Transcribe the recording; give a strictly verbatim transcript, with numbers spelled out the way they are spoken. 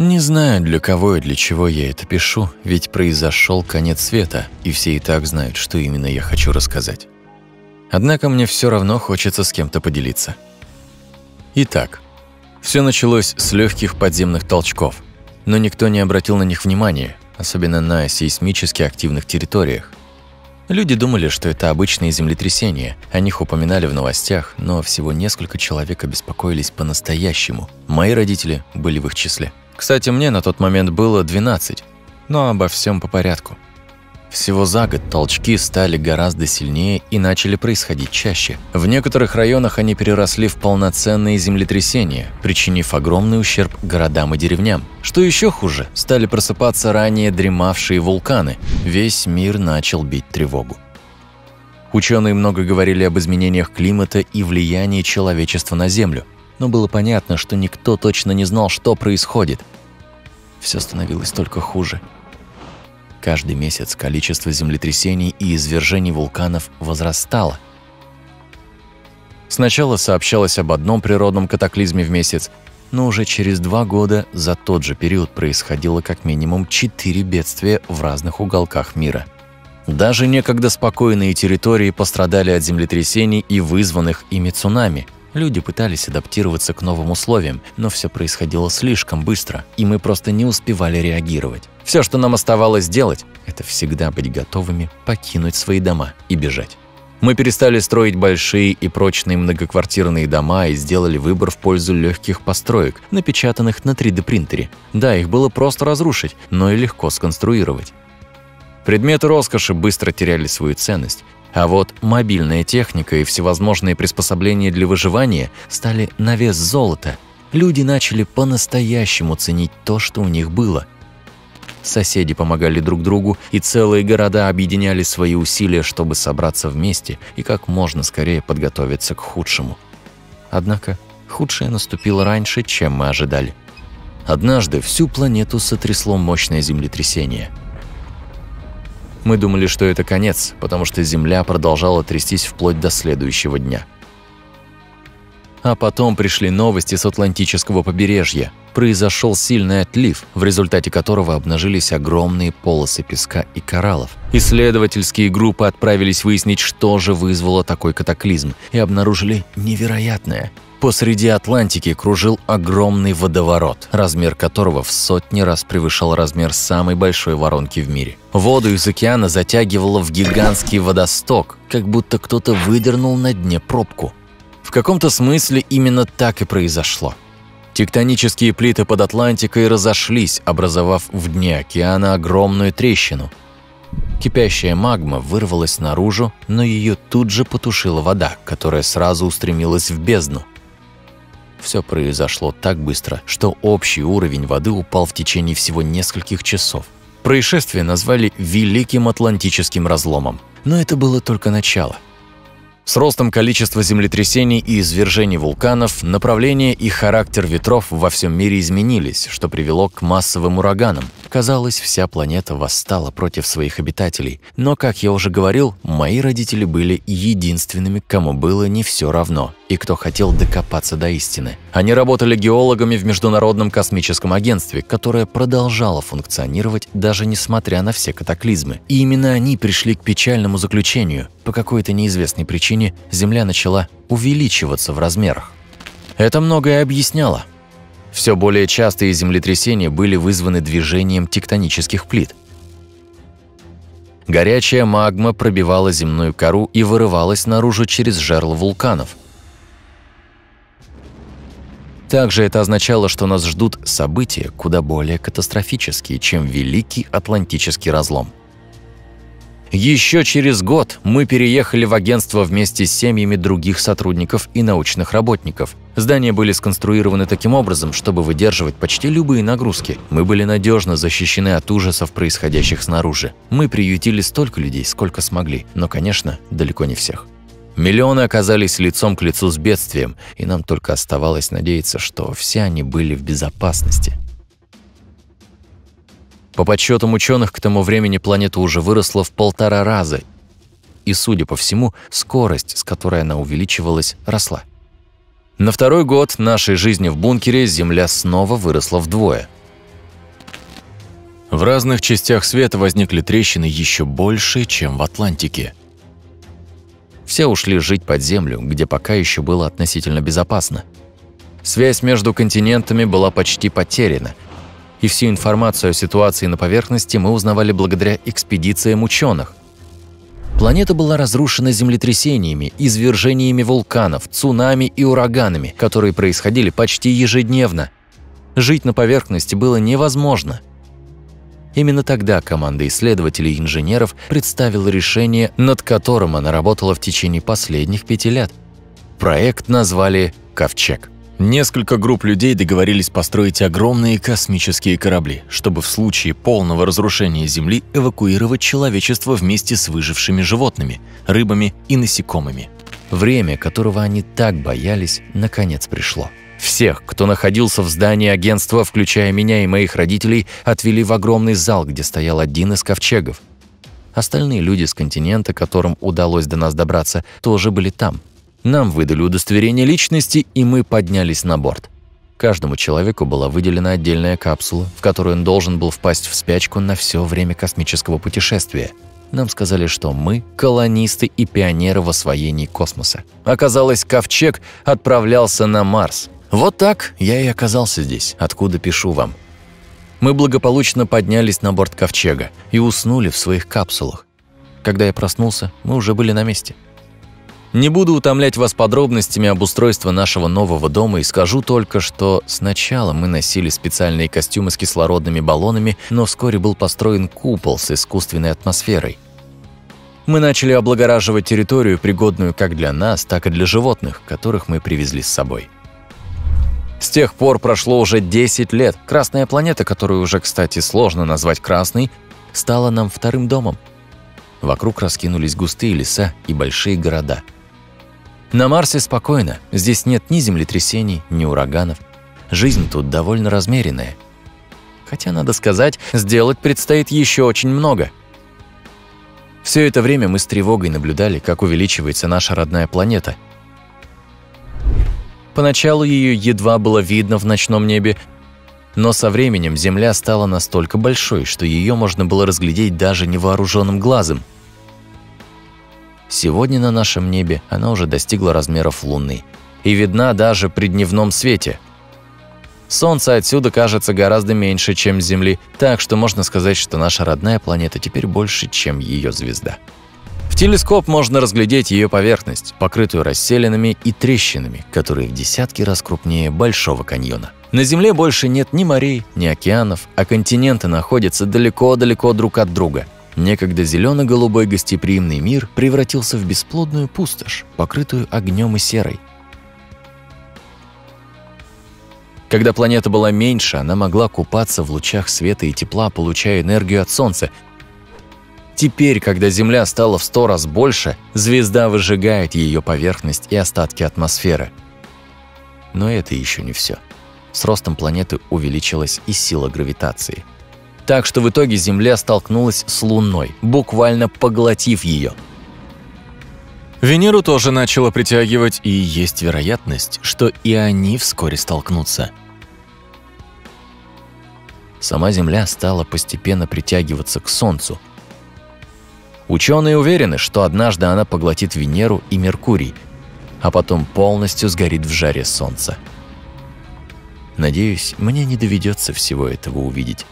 Не знаю, для кого и для чего я это пишу, ведь произошел конец света, и все и так знают, что именно я хочу рассказать. Однако мне все равно хочется с кем-то поделиться. Итак, все началось с легких подземных толчков, но никто не обратил на них внимания, особенно на сейсмически активных территориях. Люди думали, что это обычные землетрясения, о них упоминали в новостях, но всего несколько человек обеспокоились по-настоящему. Мои родители были в их числе. Кстати, мне на тот момент было двенадцать, но обо всем по порядку. Всего за год толчки стали гораздо сильнее и начали происходить чаще. В некоторых районах они переросли в полноценные землетрясения, причинив огромный ущерб городам и деревням. Что еще хуже, стали просыпаться ранее дремавшие вулканы. Весь мир начал бить тревогу. Ученые много говорили об изменениях климата и влиянии человечества на Землю. Но было понятно, что никто точно не знал, что происходит. Все становилось только хуже. Каждый месяц количество землетрясений и извержений вулканов возрастало. Сначала сообщалось об одном природном катаклизме в месяц, но уже через два года за тот же период происходило как минимум четыре бедствия в разных уголках мира. Даже некогда спокойные территории пострадали от землетрясений и вызванных ими цунами. Люди пытались адаптироваться к новым условиям, но все происходило слишком быстро, и мы просто не успевали реагировать. Все, что нам оставалось делать, это всегда быть готовыми покинуть свои дома и бежать. Мы перестали строить большие и прочные многоквартирные дома и сделали выбор в пользу легких построек, напечатанных на три дэ принтере. Да, их было просто разрушить, но и легко сконструировать. Предметы роскоши быстро теряли свою ценность. А вот мобильная техника и всевозможные приспособления для выживания стали на вес золота. Люди начали по-настоящему ценить то, что у них было. Соседи помогали друг другу, и целые города объединяли свои усилия, чтобы собраться вместе и как можно скорее подготовиться к худшему. Однако худшее наступило раньше, чем мы ожидали. Однажды всю планету сотрясло мощное землетрясение. Мы думали, что это конец, потому что Земля продолжала трястись вплоть до следующего дня. А потом пришли новости с Атлантического побережья. Произошел сильный отлив, в результате которого обнажились огромные полосы песка и кораллов. Исследовательские группы отправились выяснить, что же вызвало такой катаклизм, и обнаружили невероятное. Посреди Атлантики кружил огромный водоворот, размер которого в сотни раз превышал размер самой большой воронки в мире. Воду из океана затягивало в гигантский водосток, как будто кто-то выдернул на дне пробку. В каком-то смысле именно так и произошло. Тектонические плиты под Атлантикой разошлись, образовав в дне океана огромную трещину. Кипящая магма вырвалась наружу, но ее тут же потушила вода, которая сразу устремилась в бездну. Все произошло так быстро, что общий уровень воды упал в течение всего нескольких часов. Происшествие назвали Великим Атлантическим разломом, но это было только начало. С ростом количества землетрясений и извержений вулканов направление и характер ветров во всем мире изменились, что привело к массовым ураганам. Казалось, вся планета восстала против своих обитателей, но, как я уже говорил, мои родители были единственными, кому было не все равно и кто хотел докопаться до истины. Они работали геологами в Международном космическом агентстве, которое продолжало функционировать даже несмотря на все катаклизмы. И именно они пришли к печальному заключению. По какой-то неизвестной причине Земля начала увеличиваться в размерах. Это многое объясняло. Все более частые землетрясения были вызваны движением тектонических плит. Горячая магма пробивала земную кору и вырывалась наружу через жерла вулканов. Также это означало, что нас ждут события куда более катастрофические, чем Великий Атлантический разлом. Еще через год мы переехали в агентство вместе с семьями других сотрудников и научных работников. Здания были сконструированы таким образом, чтобы выдерживать почти любые нагрузки. Мы были надежно защищены от ужасов, происходящих снаружи. Мы приютили столько людей, сколько смогли, но, конечно, далеко не всех. Миллионы оказались лицом к лицу с бедствием, и нам только оставалось надеяться, что все они были в безопасности. По подсчетам ученых, к тому времени планета уже выросла в полтора раза, и, судя по всему, скорость, с которой она увеличивалась, росла. На второй год нашей жизни в бункере Земля снова выросла вдвое. В разных частях света возникли трещины еще больше, чем в Атлантике. Все ушли жить под землю, где пока еще было относительно безопасно. Связь между континентами была почти потеряна, и всю информацию о ситуации на поверхности мы узнавали благодаря экспедициям ученых. Планета была разрушена землетрясениями, извержениями вулканов, цунами и ураганами, которые происходили почти ежедневно. Жить на поверхности было невозможно. Именно тогда команда исследователей и инженеров представила решение, над которым она работала в течение последних пяти лет. Проект назвали «Ковчег». Несколько групп людей договорились построить огромные космические корабли, чтобы в случае полного разрушения Земли эвакуировать человечество вместе с выжившими животными, рыбами и насекомыми. Время, которого они так боялись, наконец пришло. Всех, кто находился в здании агентства, включая меня и моих родителей, отвели в огромный зал, где стоял один из ковчегов. Остальные люди с континента, которым удалось до нас добраться, тоже были там. Нам выдали удостоверение личности, и мы поднялись на борт. Каждому человеку была выделена отдельная капсула, в которую он должен был впасть в спячку на все время космического путешествия. Нам сказали, что мы – колонисты и пионеры в освоении космоса. Оказалось, ковчег отправлялся на Марс. Вот так я и оказался здесь, откуда пишу вам. Мы благополучно поднялись на борт ковчега и уснули в своих капсулах. Когда я проснулся, мы уже были на месте. Не буду утомлять вас подробностями об устройстве нашего нового дома и скажу только, что сначала мы носили специальные костюмы с кислородными баллонами, но вскоре был построен купол с искусственной атмосферой. Мы начали облагораживать территорию, пригодную как для нас, так и для животных, которых мы привезли с собой. С тех пор прошло уже десять лет. Красная планета, которую уже, кстати, сложно назвать красной, стала нам вторым домом. Вокруг раскинулись густые леса и большие города. На Марсе спокойно, здесь нет ни землетрясений, ни ураганов. Жизнь тут довольно размеренная. Хотя, надо сказать, сделать предстоит еще очень много. Все это время мы с тревогой наблюдали, как увеличивается наша родная планета. Поначалу ее едва было видно в ночном небе, но со временем Земля стала настолько большой, что ее можно было разглядеть даже невооруженным глазом. Сегодня на нашем небе она уже достигла размеров Луны и видна даже при дневном свете. Солнце отсюда кажется гораздо меньше, чем с Земли, так что можно сказать, что наша родная планета теперь больше, чем ее звезда. В телескоп можно разглядеть ее поверхность, покрытую расселинами и трещинами, которые в десятки раз крупнее Большого каньона. На Земле больше нет ни морей, ни океанов, а континенты находятся далеко-далеко друг от друга. Некогда зелено-голубой гостеприимный мир превратился в бесплодную пустошь, покрытую огнем и серой. Когда планета была меньше, она могла купаться в лучах света и тепла, получая энергию от Солнца. Теперь, когда Земля стала в сто раз больше, звезда выжигает ее поверхность и остатки атмосферы. Но это еще не все. С ростом планеты увеличилась и сила гравитации. Так что в итоге Земля столкнулась с Луной, буквально поглотив ее. Венеру тоже начало притягивать, и есть вероятность, что и они вскоре столкнутся. Сама Земля стала постепенно притягиваться к Солнцу. Ученые уверены, что однажды она поглотит Венеру и Меркурий, а потом полностью сгорит в жаре Солнца. Надеюсь, мне не доведется всего этого увидеть.